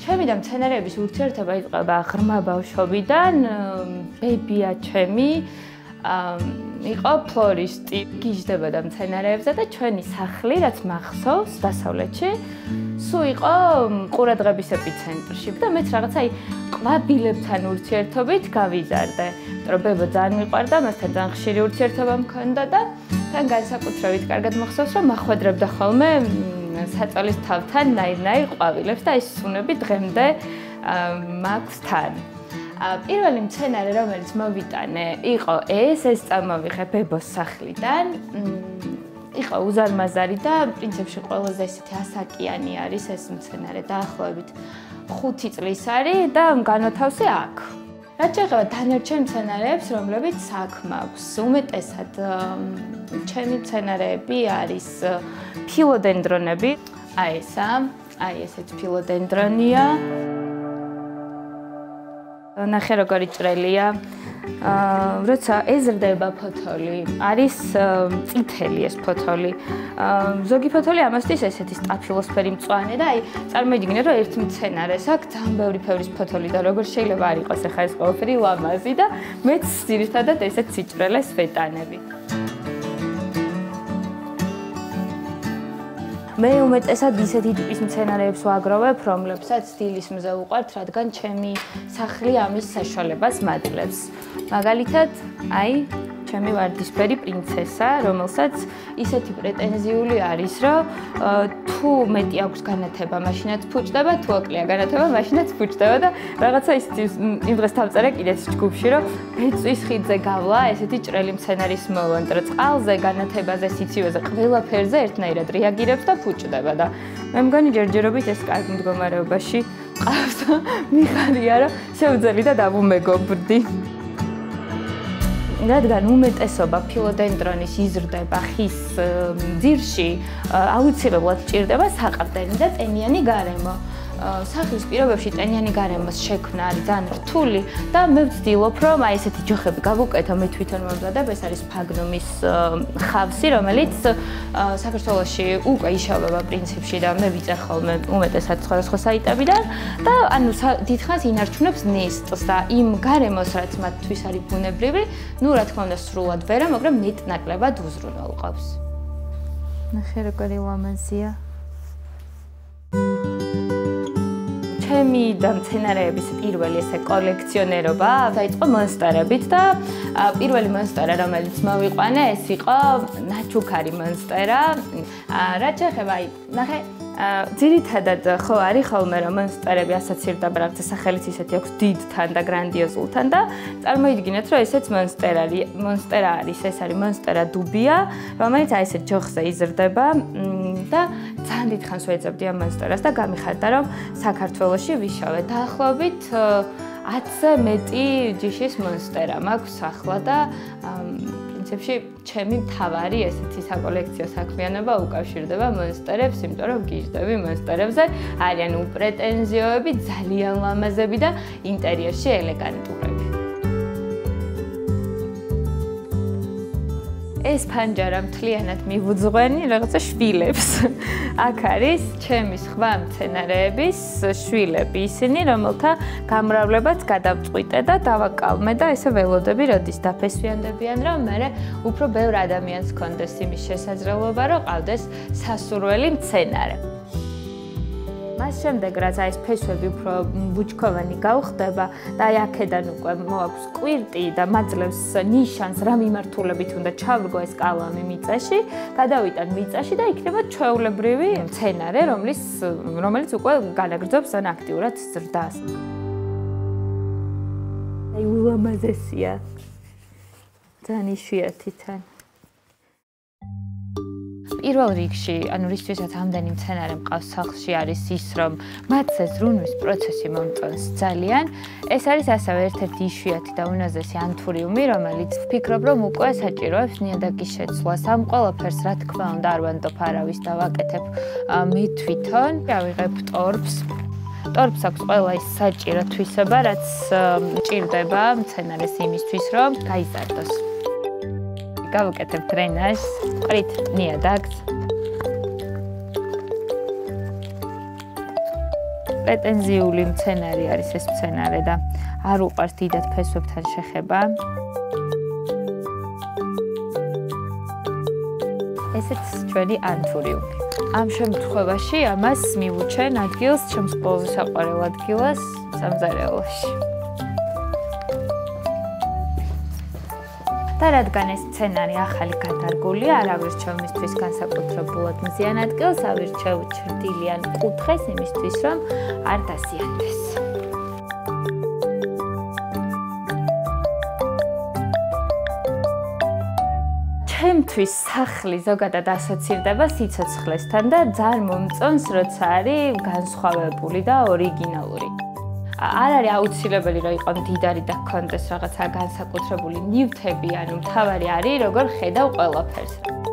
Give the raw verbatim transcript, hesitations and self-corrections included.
ჩემი და მცენარეების ურთიერთობა იწყება ღრმა ბავშვობიდან. ბებია ჩემი იყო ფლორისტი. გიждდება და მცენარეებზე და ჩვენი სახლი, რაც მახსოვს დასავლეთში, სულ იყო ყურადღების ეპიცენტრში. და მეც რაღაცა ყვავილებთან ურთიერთობით გავიზარდე. იმიტომ რომ ბებო ძალიან მიყვარდა, მასთან ძალიან ხშირი ურთიერთობა მქონდა და თან განსაკუთრებით კარგად მახსოვს, რომ მახვედრებდა ხოლმე საწოლის თავთან ნაირ-ნაირ ყვავილებს და ეს სუნები დღემდე მაქვს თან. პირველი მცენარე, რომელიც მოვიტანე, იყო ეს, ეს წამოვიღე ბებოს სახლიდან. იყო უზარმაზარი და პრინციპში ყველაზე ისეთი ასაკიანი არის ეს მცენარე, დაახლოებით ხუთი წლის არის და განათავსე აქ. რაც შეეხება დანარჩენ მცენარეებს, რომლებიც საქმე აქვს, უმეტესად ჩემი მცენარეები არის ფილოდენდრონები. აი ესა, აი ესეც ფილოდენდრონია. ნახე როგორი ჭრელია. როცა ეზრდება ფოთოლი, არის წითელი ეს ფოთოლი. ზოგი ფოთოლი ამასთვის ესეთი სტაფილოსფერი მწვანე და აი წარმოიდგინეთ, რომ ერთ მცენარეს აქვს ძალიან ბევრი ფევრის ფოთოლი და როგორ შეიძლება არ იყოს ახლა ეს ყველაფერი ლამაზი და მეც ძირითადად ესეც სიჭრელეს ვეტანები. მე უმეტესად ისეთი ტიპის მცენარეებს ვაგროვებ, რომლებსაც სტილის მზე უყვართ, რადგან ჩემი სახლი ამის საშუალებას მაძლევს. მაგალითად, აი, ჩემი ვარდისფერი პრინცესა, რომელსაც ისეთი პრეტენზიული არის, რომ თუ მეტი აქვს განათება, მაშინაც ფუჭდება, თუ აკლია განათება, მაშინაც ფუჭდება და რაღაცა ის იმ დღეს თავწერე კიდეც ჯგუფში, რომ ბეწვის ხიდზე გავლა ესეთი ჭრელი მცენარის მოვონტრა, წყალზე, განათებაზე, სიცივეზე, ყველაფერზე ერთნაირად რეაგირებს და ფუჭდება და მე მგონი ჯერჯერობით ეს კარგ მდგომარეობაში მყავს და მიხარია, რომ შევძელი და დავუმეგობრდი. რადგან უმეტესობა ფილოდენდრონის იზრდება ხის ძირში, აუცილებლად ჭირდება საყრდენი და ტენიანი გარემო. სახლის პირობებში ტენიანი გარემოს შექმნა არის ძალიან რთული და მე ვცდილობ, რომ აი ესეთი ჯოხები გავუკეთო, მე თვითონ მომზადებ, ეს არის ფაგნუმის ხავსი, რომელიც საქართველოში უკვე იშოვება პრინციპში და მე ვიწერ ხოლმე უმეტესად სხვადასხვა საიტებიდან და ანუ დიდხანს ინარჩუნებს ნესტს და იმ გარემოს, რაც მათთვის არის ბუნებრივი, ну რა თქმა უნდა სრულად ვერა, მაგრამ მეტნაკლებად უზრუნველყოფს. ნახე როგორი ლამაზია. ჩემი და მცენარეების პირველი ესე კოლექციონერობა დაიწყო მონსტერებით და პირველი მონსტერა, რომელიც მოვიყვანე, ეს იყო ნაჩუქარი მონსტერა. რაც შეეხება, ნახე, ძირითადად ხო არის ხოლმე რომ მონსტერები ასოცირდება რაღაცა სახელიც ისეთი აქვს დიდთან და გრანდიოზულთან და წარმოიდგინეთ, რომ ესეც მონსტერა არის, ეს არის მონსტერა დუბია, რომელიც აი ესე ჯოხზე იზრდება და ძალიან დიდხანს ვეძებდი ამ მონსტერას და გამიხარდა, რომ საქართველოში ვიშოვე. დაახლოებით ათზე მეტი ჯიშის მონსტერა მაქვს ახლა და პრინციპში ჩემი მთავარი ესეთი საკოლექციო საქმიანობა უკავშირდება მონსტერებს, იმიტომ რომ გიждდები მონსტერებზე, არიან უპრეტენზიოები, ძალიან ლამაზები და ინტერიერში ელეგანტურები. ეს ფანჯარა მთლიანად მივუძღვენი რაღაცა შვილებს. აქ არის ჩემი სხვა მცენარეების შვილები, ისინი, რომელთა გამრავლებაც გადავწყვიტე და დავაკავმე და ესე ველოდები, როდის დაფესვიანდებიან, რომ მე უფრო ბევრ ადამიანს გქონდეს იმის შესაძლებლობა, რომ ყავდეს სასურველი მცენარე. მას შემდეგ, რაც ეს ფესვები უფრო ბუჩქოვანი გავხდება და აი აქედან უკვე მოაქვს კვირტი და მაძლევს ნიშანს, რა მიმართულებით უნდა ჩავრგო ეს კალამი მიწაში, გადავიტან მიწაში და იქნება ჩვეულებრივი მცენარე, რომელიც უკვე განაგრძობს ან აქტიურად ზრდას. აი ულამაზესია. ძალიან იშვიათი თან. პირველ რიგში, ანუ რისთვისაც ამდენი მცენარე მყავს სახლში არის ის, რომ მათზე ზრუნვის პროცესი მომწონს ძალიან. ეს არის ასევე ერთ-ერთი იშვიათი და უნაზესი ანთურიუმი, რომელიც ვფიქრობ, რომ უკვე საჭიროებს ნიადაგის შეცვლას. ამ ყველაფერს, რა თქმა უნდა, არ ვანდობ არავის და ვაკეთებ მე თვითონ. ავიღებ ტორფს. ტორფს აქვს ყველა ის საჭირო თვისება, რაც ჭირდება მცენარეს იმისთვის, რომ გაიზარდოს. გავუკეთებ დრენაჟს, ყრით ნიადაგს. პრეტენზიული მცენარე არის ეს მცენარე და არ უყარს დიდად ფესვებთან შეხება. ესეც ჩვენი ანთურიუმი. ამ შემთხვევაში ამას მივუჩენ ადგილს ჩემს ყველაზე საყვარელ ადგილას სამზარეულოში. და რადგან ეს სცენარი ახალი გადარგულია, არ ავირჩევ მისთვის განსაკუთრებულად მზიან ადგილს, ავირჩევ ჩრდილიან კუთხეს იმისთვის, რომ არ დასიანდეს. ჩემთვის სახლი ზოგადად ასოცირდება სიცოცხლესთან და ძალიან მომწონს, როცა არის განსხვავებული და ორიგინალური. არ არის აუცილებელი, რომ იყოს მდიდარი და გქონდეს რაღაცა განსაკუთრებული ნივთები, ანუ მთავარი არის, როგორ ხედავ ყველაფერს.